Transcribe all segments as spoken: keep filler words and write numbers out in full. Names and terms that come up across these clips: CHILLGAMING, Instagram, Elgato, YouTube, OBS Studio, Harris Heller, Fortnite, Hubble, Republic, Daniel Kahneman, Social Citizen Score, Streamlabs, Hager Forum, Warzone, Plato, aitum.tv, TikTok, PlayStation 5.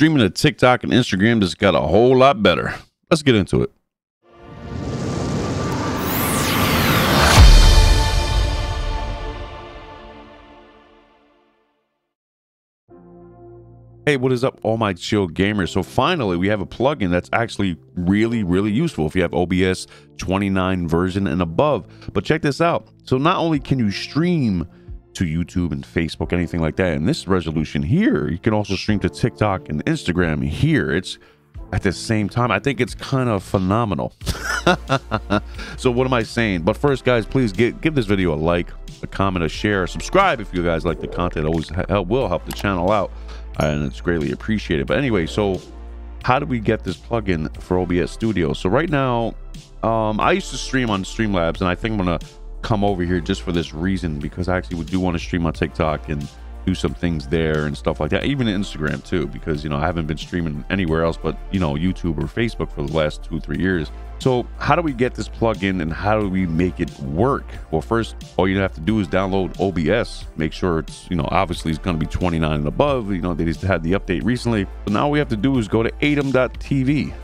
streaming to TikTok and Instagram just got a whole lot better. Let's get into it. Hey, what is up, all my chill gamers? So finally, we have a plugin that's actually really, really useful if you have O B S twenty-nine version and above. But check this out. So not only can you stream to YouTube and Facebook, anything like that, in this resolution here, you can also stream to TikTok and Instagram here. It's at the same time. I think it's kind of phenomenal. So what am I saying? But first, guys, please get, give this video a like, a comment, a share, subscribe if you guys like the content. It always help, will help the channel out, and it's greatly appreciated. But anyway, so how do we get this plugin for O B S Studio? So right now, um, I used to stream on Streamlabs, and I think I'm gonna come over here just for this reason, because I actually do want to stream on TikTok and do some things there and stuff like that, even Instagram too, because, you know, I haven't been streaming anywhere else but, you know, YouTube or Facebook for the last two, three years. So how do we get this plugin and how do we make it work? Well, first, all you have to do is download O B S. Make sure it's, you know, obviously it's going to be twenty-nine and above. You know, they just had the update recently. But now all we have to do is go to aitum dot T V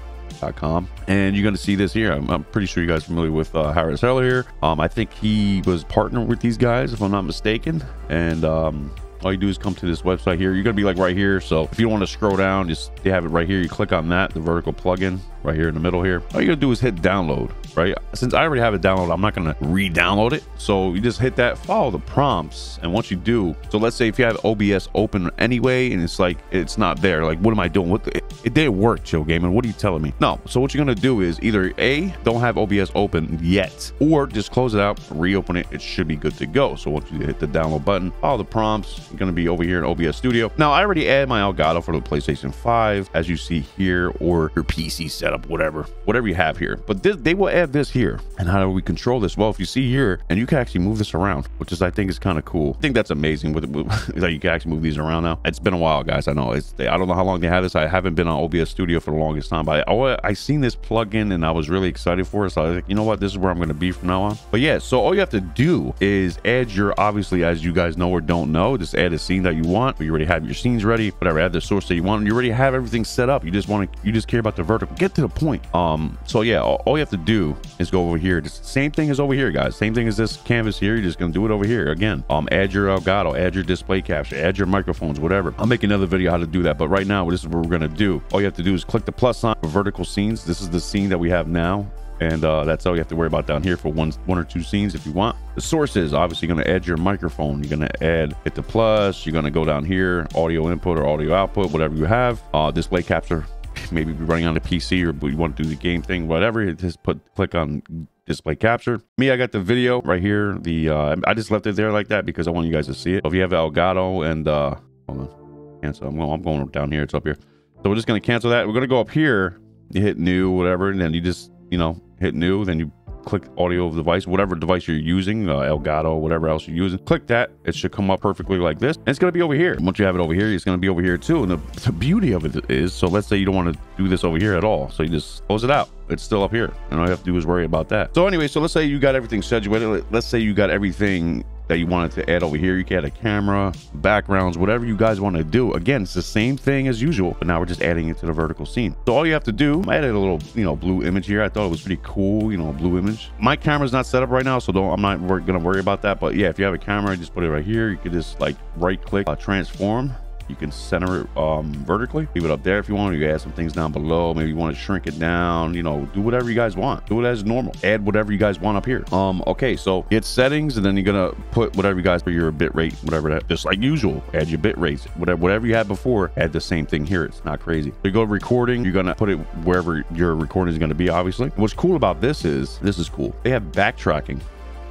dot com, and you're going to see this here. I'm, I'm pretty sure you guys are familiar with uh, Harris Heller here. Um, I think he was partnered with these guys, if I'm not mistaken. And, um, all you do is come to this website here. You're gonna be like right here. So if you don't want to scroll down, just they have it right here. You click on that, the vertical plugin right here in the middle here. All you're gonna do is hit download, right? Since I already have it downloaded, I'm not gonna re-download it. So you just hit that, follow the prompts. And once you do, so let's say if you have O B S open anyway, and it's like, it's not there. Like, what am I doing? What the, it, it didn't work, Chill Gaming. What are you telling me? No. So what you're gonna do is either A, don't have O B S open yet, or just close it out, reopen it. It should be good to go. So once you hit the download button, follow the prompts. Going to be over here in O B S Studio. Now, I already added my Elgato for the PlayStation five, as you see here, or your P C setup, whatever, whatever you have here. But this, they will add this here. And how do we control this? Well, if you see here, and you can actually move this around, which is, I think, is kind of cool. I think that's amazing with, with that you can actually move these around now. It's been a while, guys. I know it's, they, I don't know how long they had this. I haven't been on O B S Studio for the longest time, but I, I seen this plugin and I was really excited for it. So I was like, you know what? This is where I'm going to be from now on. But yeah, so all you have to do is add your, obviously, as you guys know or don't know, just add a scene that you want. You already have your scenes ready, whatever, add the source that you want. You already have everything set up. You just want to, you just care about the vertical. Get to the point. Um, so yeah, all, all you have to do is go over here. Just same thing as over here, guys. Same thing as this canvas here. You're just going to do it over here again. Um, add your Elgato, add your display capture, add your microphones, whatever. I'll make another video how to do that. But right now, this is what we're going to do. All you have to do is click the plus sign for vertical scenes. This is the scene that we have now. And uh, that's all you have to worry about down here for one one or two scenes if you want. The source is obviously going to add your microphone. You're going to add, hit the plus. You're going to go down here, audio input or audio output, whatever you have. Uh, display capture, maybe be running on a P C or you want to do the game thing, whatever. Just put click on display capture. Me, I got the video right here. The uh, I just left it there like that because I want you guys to see it. So if you have Elgato and uh, hold on, cancel. I'm going, I'm going down here. It's up here. So we're just going to cancel that. We're going to go up here. You hit new, whatever, and then you just, you know, hit new, then you click audio device, whatever device you're using, uh, Elgato, whatever else you're using, click that. It should come up perfectly like this. And it's going to be over here. Once you have it over here, it's going to be over here too. And the, the beauty of it is, so let's say you don't want to do this over here at all. So you just close it out. It's still up here. And all you have to do is worry about that. So anyway, so let's say you got everything situated. Let's say you got everything that you wanted to add over here. You can add a camera, backgrounds, whatever you guys want to do. Again, it's the same thing as usual, but now we're just adding it to the vertical scene. So all you have to do, I added a little, you know, blue image here. I thought it was pretty cool, you know, a blue image. My camera's not set up right now, so don't, I'm not wor- gonna worry about that. But yeah, if you have a camera, just put it right here. You could just like right click, uh, transform. You can center it um, vertically. Leave it up there if you want. You add some things down below. Maybe you want to shrink it down. You know, do whatever you guys want. Do it as normal. Add whatever you guys want up here. Um, okay, so it's settings, and then you're gonna put whatever you guys for your bit rate, whatever that. Just like usual, add your bit rates. Whatever, whatever you had before, add the same thing here. It's not crazy. So you go to recording. You're gonna put it wherever your recording is gonna be. Obviously, what's cool about this is this is cool. They have backtracking,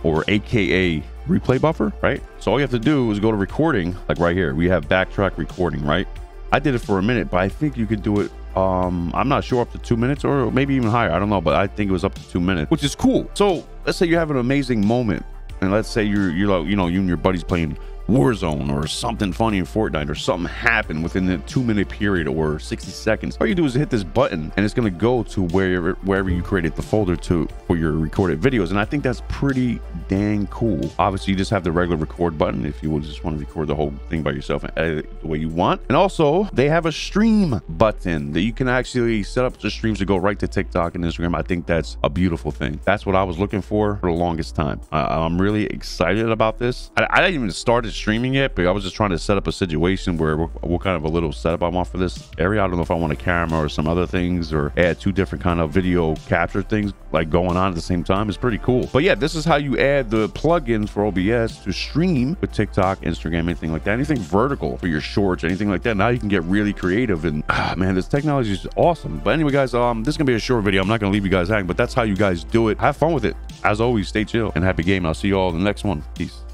or A K A replay buffer, right? So all you have to do is go to recording, like right here. We have backtrack recording, right? I did it for a minute, but I think you could do it, um, I'm not sure, up to two minutes or maybe even higher. I don't know, but I think it was up to two minutes, which is cool. So let's say you have an amazing moment, and let's say you're, you're like, you know, you and your buddies playing Warzone or something funny in Fortnite, or something happened within the two minute period or sixty seconds, all you do is hit this button and it's going to go to wherever wherever you created the folder to for your recorded videos. And I think that's pretty dang cool. Obviously you just have the regular record button if you will just want to record the whole thing by yourself and edit it the way you want. And also they have a stream button that you can actually set up the streams to go right to TikTok and Instagram. I think that's a beautiful thing. That's what I was looking for for the longest time. uh, I'm really excited about this. I, I didn't even started streaming yet, but I was just trying to set up a situation where what kind of a little setup I want for this area. I don't know if I want a camera or some other things, or add two different kind of video capture things like going on at the same time. It's pretty cool. But yeah, this is how you add the plugins for O B S to stream with TikTok, Instagram, anything like that, anything vertical for your shorts, anything like that. Now you can get really creative, and ah, man, this technology is awesome. But anyway guys, um this is gonna be a short video. I'm not gonna leave you guys hanging, but that's how you guys do it. Have fun with it. As always, stay chill and happy gaming. I'll see you all in the next one. Peace.